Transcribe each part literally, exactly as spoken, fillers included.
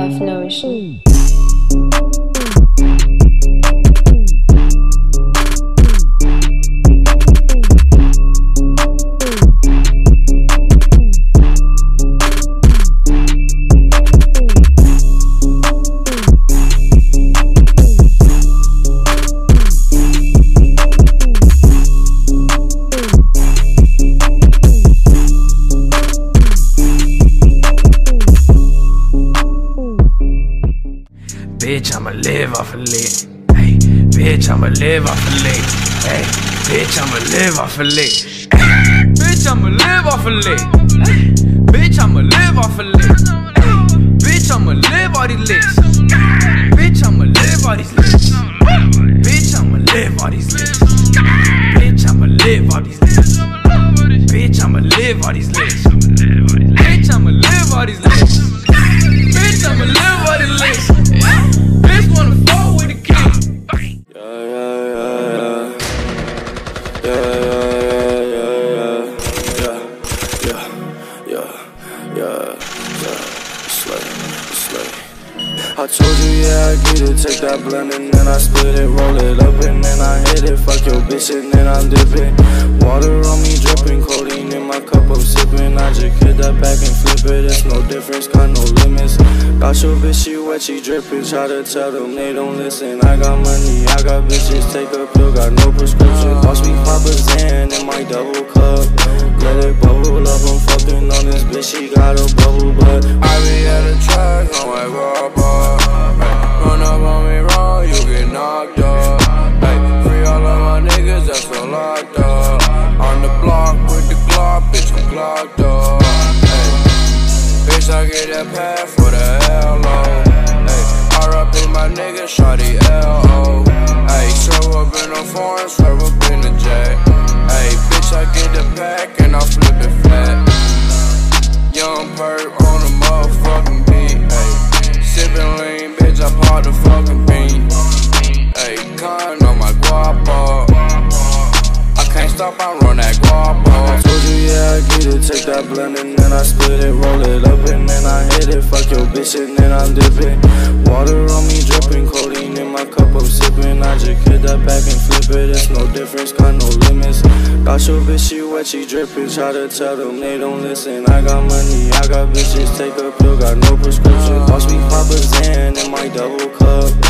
of Notion. Bitch, I'ma live off a lick. Hey, bitch, I'ma live off a lick. Hey, bitch, I'ma live off a lick. Hey, bitch, I'ma live off a lick. Hey, bitch, I'ma live off a lick. Hey, bitch, I'ma live all these licks. Bitch, I'ma live all these licks. Bitch, I'ma live all these licks. Bitch, I'ma live all these licks. Bitch, I'ma live all these licks. Bitch, I'ma live all these licks. Bitch, I'ma live all these licks. I told you, yeah, I agreed to take that blunt and then I split it, roll it up and then I hit it. Fuck your bitch and then I'm dipping. Water on me dripping, codeine in my cup, I'm sipping. I just hit that back and flip it, it's no difference, got no limits. Got your bitch, she wet, she dripping. Try to tell them they don't listen. I got money, I got bitches, take a pill, got no prescription. Watch me pop a Xan in my double cup, let it bubble up. I'm fucking on this bitch, she got a bubble butt. I be at a track, no I go up. Run up on me wrong, you get knocked up. Ay, free all of my niggas, that's so locked up. On the block with the Glock, bitch, I'm clocked up. Ay, bitch, I get that pass for the L O. R up in my nigga, shawty L O. Ay, show up in the foreign, show up in the J. Ay, bitch, I get the pack and I flip it flat. Young perp on the motherfucking beat, ay, sippin' lean. I bought the fucking bean. Ayy, con on my guapo. I can't stop, I run that guapo. I told you, yeah, I get it. Take that blend and then I split it, roll it up and then I hit it. Fuck your bitch and then I'm dipping. Water on me dripping, codeine in my cup, I'm sipping. I just hit that back and flip it, it's no difference, got no limits. Got your bitch, she wet, she drippin'. Try to tell them they don't listen. I got money, I got bitches, take a pill, got no prescription. Watch me pop a Xan in my double cup,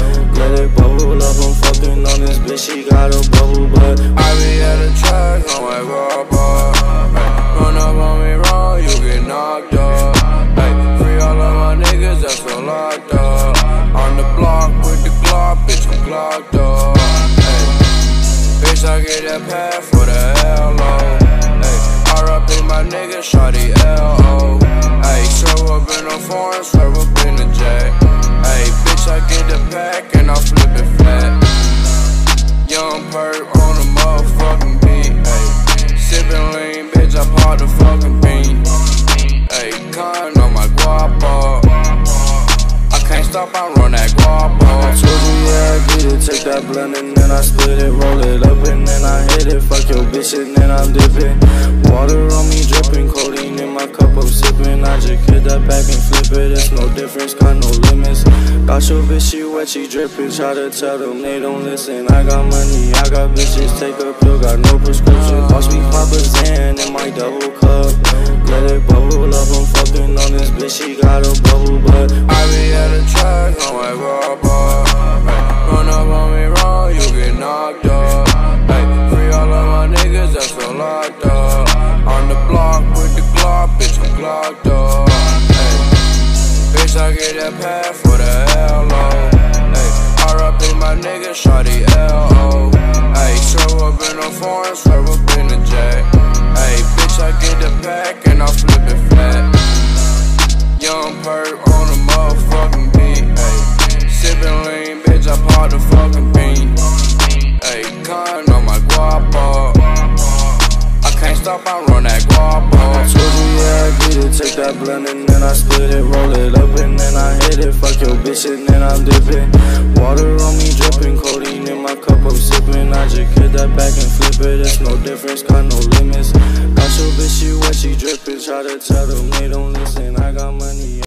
let it bubble up. I'm fucking on this bitch, she got a bubble butt. I be at a track, no I go up. Run up on me wrong, you get knocked up. Ay, free all of my niggas, that's so locked up. On the block with the Glock, bitch, I'm clocked up. Ay, bitch, I get that pass for the L O. Ay, R up in my nigga, shawty L O. Ay, show up in the foreign, serve up in the J. Ay, bitch, I get the pack and I flip it flat. Young perp on the motherfucking beat, ay, sippin' lean, bitch, I pop the fucking bean. Ay, con on my guapo. Can't stop, I run that guap. I told you, yeah, I get it. Take that blunt and then I split it, roll it up and then I hit it. Fuck your bitch and then I'm dipping. Water on me dripping, codeine in my cup, I'm sipping. I just hit that back and flip it, it's no difference, got no limits. Got your bitch, she wet, she dripping. Try to tell them they don't listen. I got money, I got bitches, take a pill, got no prescription. Watch me pop a Xan in my double cup, let it bubble up. I'm fucking on this bitch, she got a bubble butt. I be at a track, no I rob up. Run up on me wrong, you get knocked up. Ay, free all of my niggas, that's so locked up. On the block with the Glock, bitch, I'm clocked up. Ay, bitch, I get that pack for the L O. Ay, R up in my nigga, shawty L O. Ay, show up in the foreign, serve up in the J. Ay, bitch, I get the pack and I flip it flat. Young perp on the motherfucking beat, ayy. Sippin' lean, bitch, I pop the fucking bean. Ayy, con on my guapo. I can't stop, I run that guapo. I told you, yeah, I get it. Take that blunt and then I split it, roll it up and then I hit it. Fuck your bitch and then I'm dipping. Water on me dripping, codeine in my cup, I'm sipping. I just hit that back and flip it, it's no difference, got no limits. Got your bitch, she wet, she dripping. Try to tell them they don't listen.